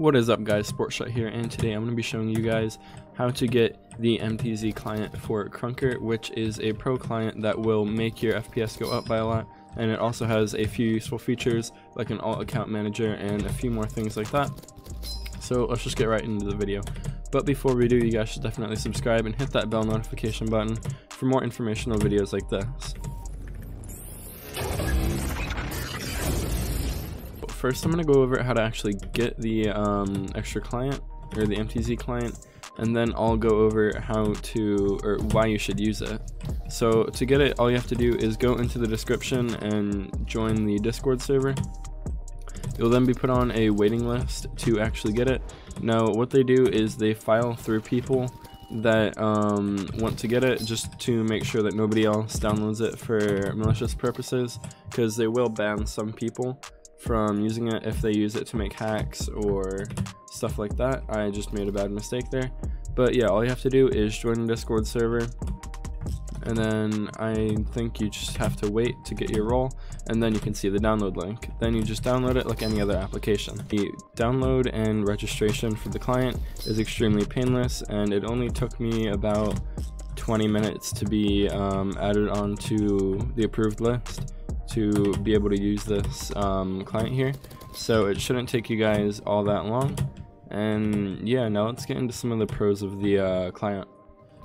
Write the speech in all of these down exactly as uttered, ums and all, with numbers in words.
What is up, guys? SportsShot here, and today I'm going to be showing you guys how to get the M T Z client for Krunker, which is a pro client that will make your F P S go up by a lot, and it also has a few useful features like an alt account manager and a few more things like that. So let's just get right into the video. But before we do, you guys should definitely subscribe and hit that bell notification button for more informational videos like this. First, I'm going to go over how to actually get the um, extra client, or the M T Z client, and then I'll go over how to, or why you should use it. So to get it, all you have to do is go into the description and join the Discord server. You'll then be put on a waiting list to actually get it. Now what they do is they file through people that um, want to get it, just to make sure that nobody else downloads it for malicious purposes, because they will ban some people from using it if they use it to make hacks or stuff like that. I just made a bad mistake there. But yeah, all you have to do is join the Discord server, and then I think you just have to wait to get your role, and then you can see the download link. Then you just download it like any other application. The download and registration for the client is extremely painless, and it only took me about twenty minutes to be um, added onto the approved list to be able to use this um, client here, so it shouldn't take you guys all that long. And yeah, now let's get into some of the pros of the uh, client.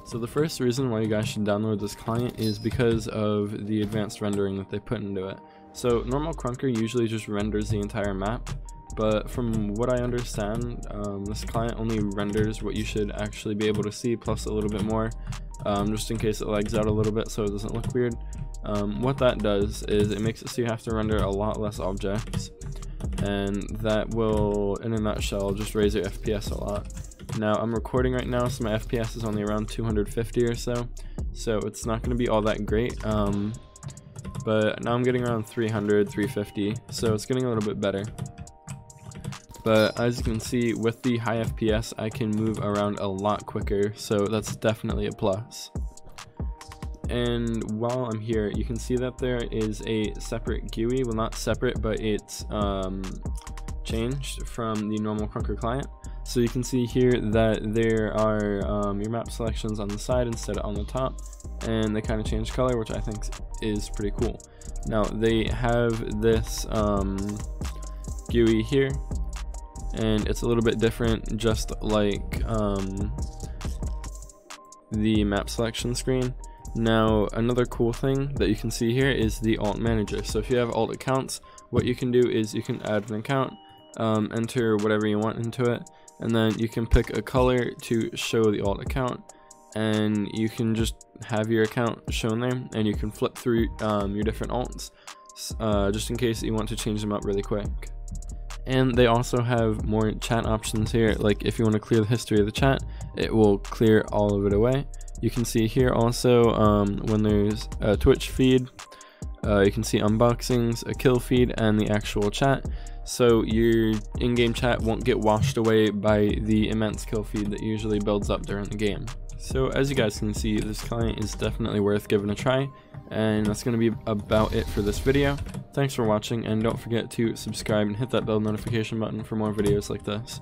So the first reason why you guys should download this client is because of the advanced rendering that they put into it. So normal Krunker usually just renders the entire map, but from what I understand, um, this client only renders what you should actually be able to see, plus a little bit more, um, just in case it lags out a little bit so it doesn't look weird. Um, what that does is it makes it so you have to render a lot less objects, and that will, in a nutshell, just raise your F P S a lot. Now I'm recording right now, so my F P S is only around two hundred fifty or so, so it's not going to be all that great, um, but now I'm getting around three hundred, three fifty, so it's getting a little bit better. But as you can see, with the high F P S I can move around a lot quicker, so that's definitely a plus. And while I'm here, you can see that there is a separate G U I, well, not separate, but it's um, changed from the normal Krunker client. So you can see here that there are um, your map selections on the side instead of on the top, and they kind of change color, which I think is pretty cool. Now they have this um, G U I here, and it's a little bit different, just like um, the map selection screen. Now another cool thing that you can see here is the alt manager. So if you have alt accounts, what you can do is you can add an account, um, enter whatever you want into it, and then you can pick a color to show the alt account, and you can just have your account shown there, and you can flip through um, your different alts uh, just in case you want to change them up really quick. And they also have more chat options here, like if you want to clear the history of the chat, it will clear all of it away. You can see here also um, when there's a Twitch feed, uh, you can see unboxings, a kill feed, and the actual chat, so your in-game chat won't get washed away by the immense kill feed that usually builds up during the game. So as you guys can see, this client is definitely worth giving a try, and that's going to be about it for this video. Thanks for watching, and don't forget to subscribe and hit that bell notification button for more videos like this.